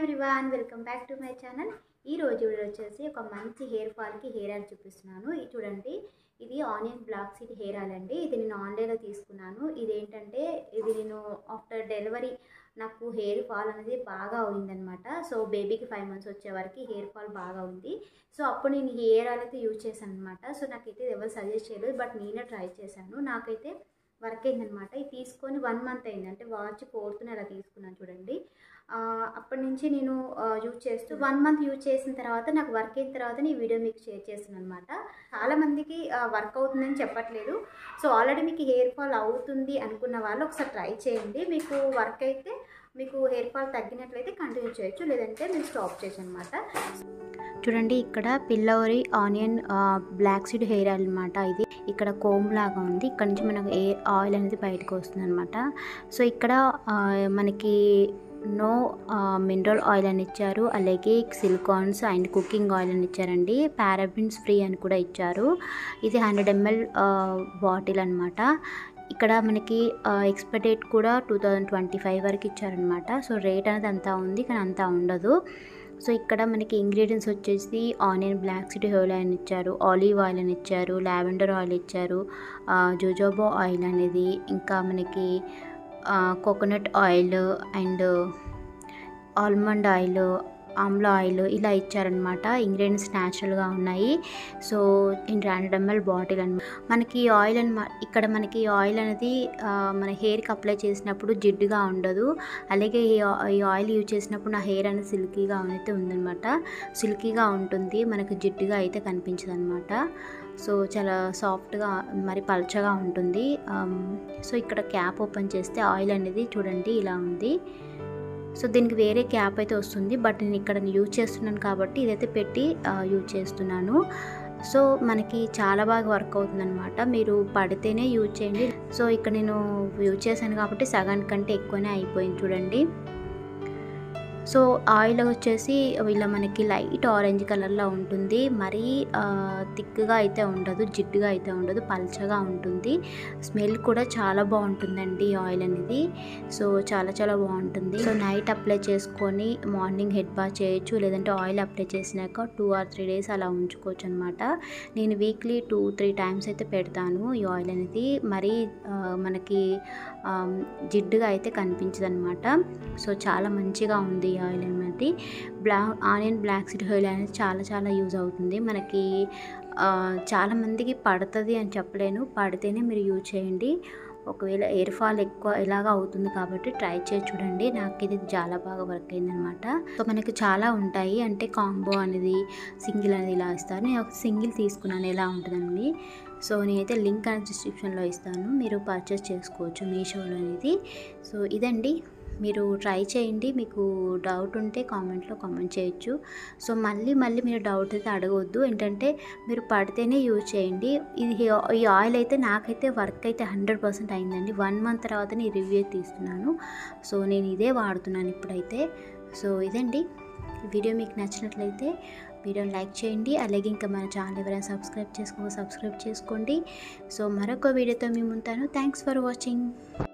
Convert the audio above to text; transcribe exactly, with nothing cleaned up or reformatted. Everyone welcome back to my channel video मंची hair fall की hair oil चूपिस्तुन्नानु चूडंडी इदी onion black seed hair oil अंडी इदी नेनु आन्लैन लो तीसुकुन्नानु इदेंटंटे इदी नेनु आफ्टर डेलिवरी नाकु हेयर फॉल अनेदी बागा अयिंदन्नमाट सो बेबी की फाइव मंथ्स वच्चे वरकु हेयर फॉल बागा उंदी सो अप्पुडु नेनु हेयर आयल अयिते यूज चेशानु अन्नमाट सो नाकैते एवरू सजेस्ट चेयलेदु बट नेने ट्राई चेशानु नाकैते वर्क इतनी वन मंथ अंटे मार्च फोर्थ ने अलाकना चूँगी अप्पटी नीन यूज वन मंथ यूज तरह ना वर्क तरह वीडियो षेरन चाल मंद की वर्क अवतने सो आलरेडी हेयर फॉल अवतुंदी सारी ट्राई चयी वर्क हेयर फॉल तग्गिनट्लयिते कंटिन्यू चेयोच्चु लेदंटे मैं स्टॉप चेसन्नमाट चूडंडी इक्कड पिल्लोरी onion black seed hair oil अन्नमाट इदी इक्कड कोम लागा उंदी इक्कड नुंचि मनकु आयल अनेदी बयटिकि वस्तुंदन्नमाट सो इक्कड मनकी नो मिनरल आयल अनि इच्चारु अलागे सिलिकॉन्स अंड कुकिंग आयल अनि इच्चारंडी पैराबेन्स फ्री अनि कूडा इच्चारु इदी हंड्रेड एम एल बाटिल अन्नमाट ఇక్కడ మనకి ఎక్స్‌పైరీ డేట్ కూడా టూ థౌజండ్ ట్వంటీ ఫైవ్ వరకు ఇచ్చారు అన్నమాట సో రేట్ అనేది అంత ఉంది కానీ అంత ఉండదు సో ఇక్కడ మనకి ఇంగ్రీడియెంట్స్ వచ్చేసి ఆనియన్ బ్లాక్ సీడ్ ఆయిల్ అని ఇచ్చారు ఆలివ్ ఆయిల్ అని ఇచ్చారు లావెండర్ ఆయిల్ ఇచ్చారు జోజోబా ఆయిల్ అనేది ఇంకా మనకి coconut oil and almond oil amla oil ఇలా ఇచ్చారన్నమాట ఇంగ్రీడియెంట్స్ నేచురల్ గా ఉన్నాయి so hundred M L bottle అన్న మనకి ఆయిల్ అన్న ఇక్కడ మనకి ఆయిల్ అనేది మన హెయిర్ కి అప్లై చేసినప్పుడు జిడ్డుగా ఉండదు అలాగే ఈ ఆయిల్ యూస్ చేసినప్పుడు నా హెయిర్ అనేది సిల్కీగా అనేది ఉందన్నమాట సిల్కీగా ఉంటుంది మనకి జిడ్డుగా అయితే కనిపించదన్నమాట సో చాలా సాఫ్ట్ గా మరి పల్చగా ఉంటుంది సో ఇక్కడ క్యాప్ ఓపెన్ చేస్తే ఆయిల్ అనేది చూడండి ఇలా ఉంది సో దీనికి వేరే క్యాప్ అయితే వస్తుంది బట్ నేను ఇక్కడ యూజ్ చేస్తున్నాను కాబట్టి ఇదైతే పెట్టి యూజ్ చేస్తున్నాను సో మనకి చాలా బాగా వర్క్ అవుతుందన్నమాట మీరు పడితేనే యూజ్ చేయండి సో ఇక్కడ నేను యూజ్ చేశాను కాబట్టి సగానికి కంటే ఎక్కువనే అయిపోయింది చూడండి సో ఆయిల్ వచ్చేసి ఇలా మనకి లైట్ ఆరెంజ్ కలర్లో ఉంటుంది మరీ తిక్కుగా అయితే ఉండదు జిడ్డుగా అయితే ఉండదు పల్చగా ఉంటుంది స్మెల్ కూడా చాలా బాగుంటుందండి ఈ ఆయిల్ అనేది సో చాలా చాలా బాగుంటుంది సో నైట్ అప్లై చేసుకొని మార్నింగ్ హెడ్ బాత్ చేయొచ్చు లేదంటే ఆయిల్ అప్లై చేసినాక టూ ఆర్ త్రీ డేస్ అలా ఉంచుకోవచ్చు అనమాట నేను వీక్లీ టూ త్రీ టైమ్స్ అయితే పెడతాను ఈ ఆయిల్ అనేది మరీ మనకి జిడ్డుగా అయితే కనిపించదన్నమాట సో చాలా మంచిగా ఉంది ఆయిల్ అనేది black onion black seed oil అనేది చాలా చాలా యూజ్ అవుతుంది మనకి చాలా మందికి పడుతుంది అని చెప్పలేను పడితేనే మీరు యూజ్ చేయండి ఒకవేళ హెయిర్ ఫాల్ ఎక్కువ ఇలాగ అవుతుంది కాబట్టి ట్రై చేసి చూడండి నాకు ఇది చాలా బాగా వర్క్ అయిందన్నమాట సో మనకి చాలా ఉంటాయి అంటే కాంబో అనేది సింగిల్ అనేది ఇలా ఇస్తారు నేను ఒక సింగిల్ తీసుకున్నాను ఎలా ఉంటుందండి సో నేనైతే లింక్ అనేది డిస్క్రిప్షన్లో ఇస్తాను మీరు పర్చేస్ చేసుకోవచ్చు మీషోలో అనేది సో ఇదండి మీరు ట్రై చేయండి మీకు డౌట్ ఉంటే కామెంట్లో కామెంట్ చేయొచ్చు సో మళ్ళీ మళ్ళీ మీరు డౌట్ అయితే అడగొద్దు ఏంటంటే మీరు పడితేనే యూజ్ చేయండి ఇది ఈ ఆయిల్ అయితే నాకైతే వర్క్ అయితే హండ్రెడ్ పర్సెంట్ అయిందండి వన్ మంత్ తర్వాత నేను రివ్యూ తీస్తున్నాను సో నేను ఇదే వాడుతున్నాను ఇప్పుడైతే సో ఇదండి వీడియో మీకు నచ్చినట్లయితే వీడియోని లైక్ చేయండి అలాగే ఇంకా మన ఛానల్ ఎవరైనా సబ్స్క్రైబ్ చేసుకో సబ్స్క్రైబ్ చేసుకోండి సో మరొక వీడియోతో మీ ముందుంటాను థ్యాంక్స్ ఫర్ వాచింగ్.